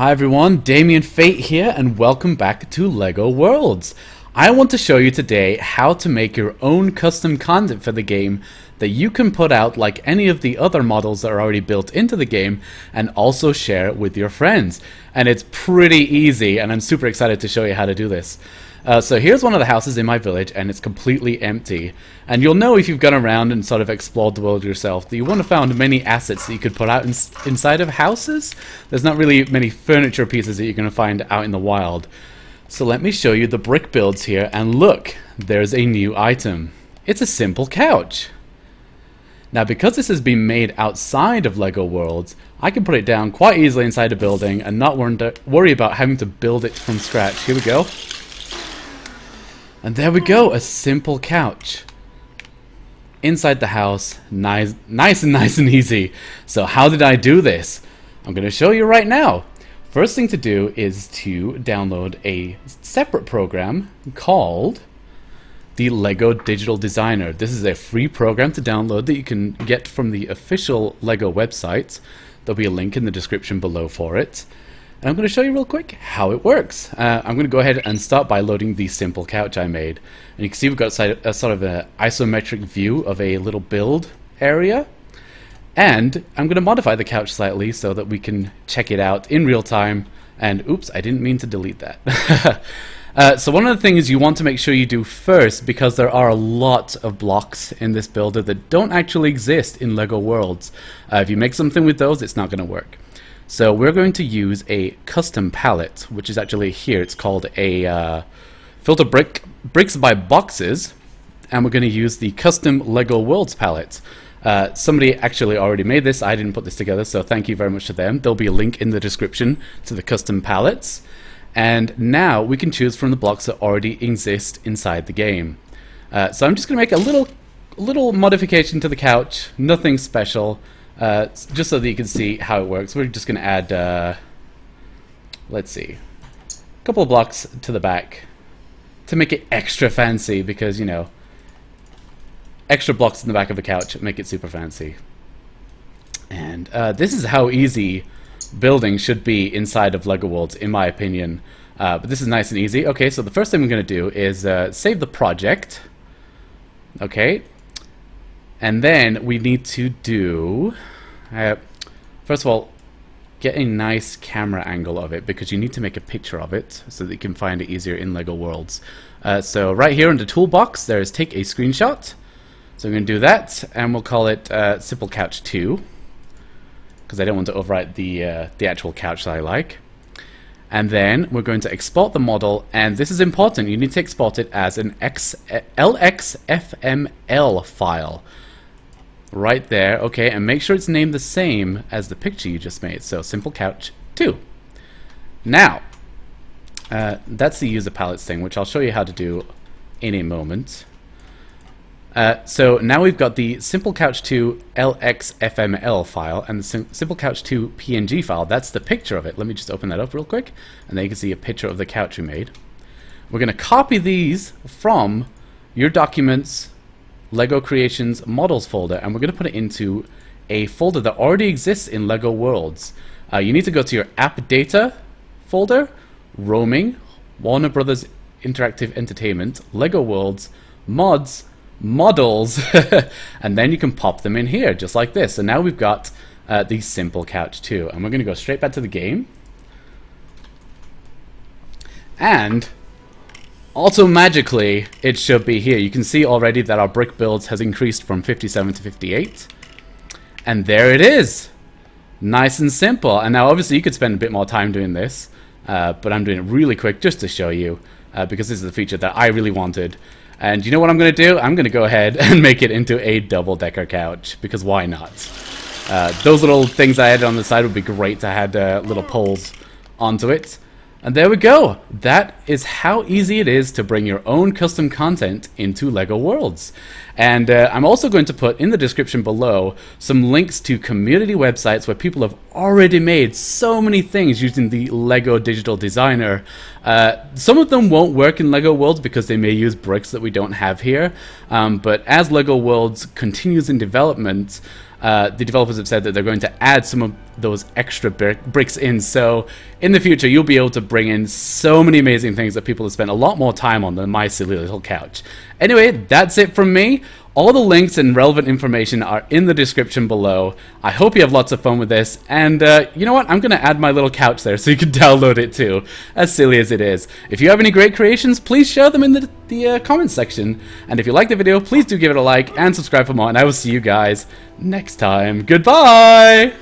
Hi everyone, Damien Fate here and welcome back to LEGO Worlds. I want to show you today how to make your own custom content for the game that you can put out like any of the other models that are already built into the game and also share with your friends. And it's pretty easy and I'm super excited to show you how to do this. So here's one of the houses in my village and it's completely empty. And you'll know if you've gone around and sort of explored the world yourself that you want to find many assets that you could put out inside of houses. There's not really many furniture pieces that you're going to find out in the wild. So let me show you the brick builds here and look, there's a new item. It's a simple couch. Now because this has been made outside of LEGO Worlds, I can put it down quite easily inside a building and not worry about having to build it from scratch. Here we go. And there we go, a simple couch. Inside the house, nice and easy. So how did I do this? I'm going to show you right now. First thing to do is to download a separate program called the LEGO Digital Designer. This is a free program to download that you can get from the official LEGO website. There'll be a link in the description below for it. And I'm going to show you real quick how it works. I'm going to go ahead and start by loading the simple couch I made. And you can see we've got a sort of an isometric view of a little build area. And I'm going to modify the couch slightly so that we can check it out in real time. And oops, I didn't mean to delete that. So one of the things you want to make sure you do first, because there are a lot of blocks in this builder that don't actually exist in LEGO Worlds. If you make something with those, it's not going to work. So we're going to use a custom palette, which is actually here. It's called a filter bricks by boxes, and we're going to use the custom LEGO Worlds palette. Somebody actually already made this. I didn't put this together, so thank you very much to them. There'll be a link in the description to the custom palettes. And now we can choose from the blocks that already exist inside the game. So I'm just going to make a little modification to the couch, nothing special. Just so that you can see how it works, we're just going to add, let's see, a couple of blocks to the back to make it extra fancy because, you know, extra blocks in the back of a couch make it super fancy. And this is how easy building should be inside of LEGO Worlds, in my opinion. But this is nice and easy. Okay, so the first thing we're going to do is save the project. Okay. And then we need to do, first of all, get a nice camera angle of it because you need to make a picture of it so that you can find it easier in LEGO Worlds. So right here in the toolbox, there is take a screenshot. So I'm going to do that and we'll call it Simple Couch 2 because I don't want to overwrite the actual couch that I like. And then we're going to export the model, and this is important, you need to export it as an LXFML file. Right there, okay, and make sure it's named the same as the picture you just made, so Simple Couch 2. Now, that's the user palettes thing, which I'll show you how to do in a moment. So now we've got the Simple Couch 2 LXFML file and the Simple Couch 2 PNG file. That's the picture of it. Let me just open that up real quick, and there you can see a picture of the couch we made. We're going to copy these from your documents, LEGO Creations Models folder, and we're going to put it into a folder that already exists in LEGO Worlds. You need to go to your App Data folder, Roaming, Warner Bros. Interactive Entertainment, LEGO Worlds, Mods, Models, and then you can pop them in here just like this. So now we've got the Simple Couch 2, and we're going to go straight back to the game, and automatically it should be here. You can see already that our brick builds has increased from 57 to 58, and there it is, nice and simple. And now obviously you could spend a bit more time doing this, but I'm doing it really quick just to show you because this is the feature that I really wanted. And you know what I'm going to do? I'm going to go ahead and make it into a double-decker couch, because why not? Those little things I added on the side would be great to add little poles onto it. And there we go! That is how easy it is to bring your own custom content into LEGO Worlds. And I'm also going to put in the description below some links to community websites where people have already made so many things using the LEGO Digital Designer. Some of them won't work in LEGO Worlds because they may use bricks that we don't have here. But as LEGO Worlds continues in development, the developers have said that they're going to add some of those extra bricks in. So in the future, you'll be able to bring in so many amazing things that people have spent a lot more time on than my silly little couch. Anyway, that's it from me. All the links and relevant information are in the description below. I hope you have lots of fun with this, and you know what? I'm going to add my little couch there so you can download it too, as silly as it is. If you have any great creations, please share them in the comments section. And if you like the video, please do give it a like and subscribe for more, and I will see you guys next time. Goodbye!